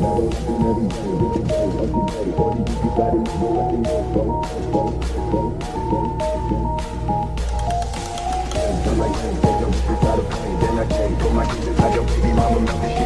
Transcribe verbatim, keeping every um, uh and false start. Then I change for my kids, I don't baby mama.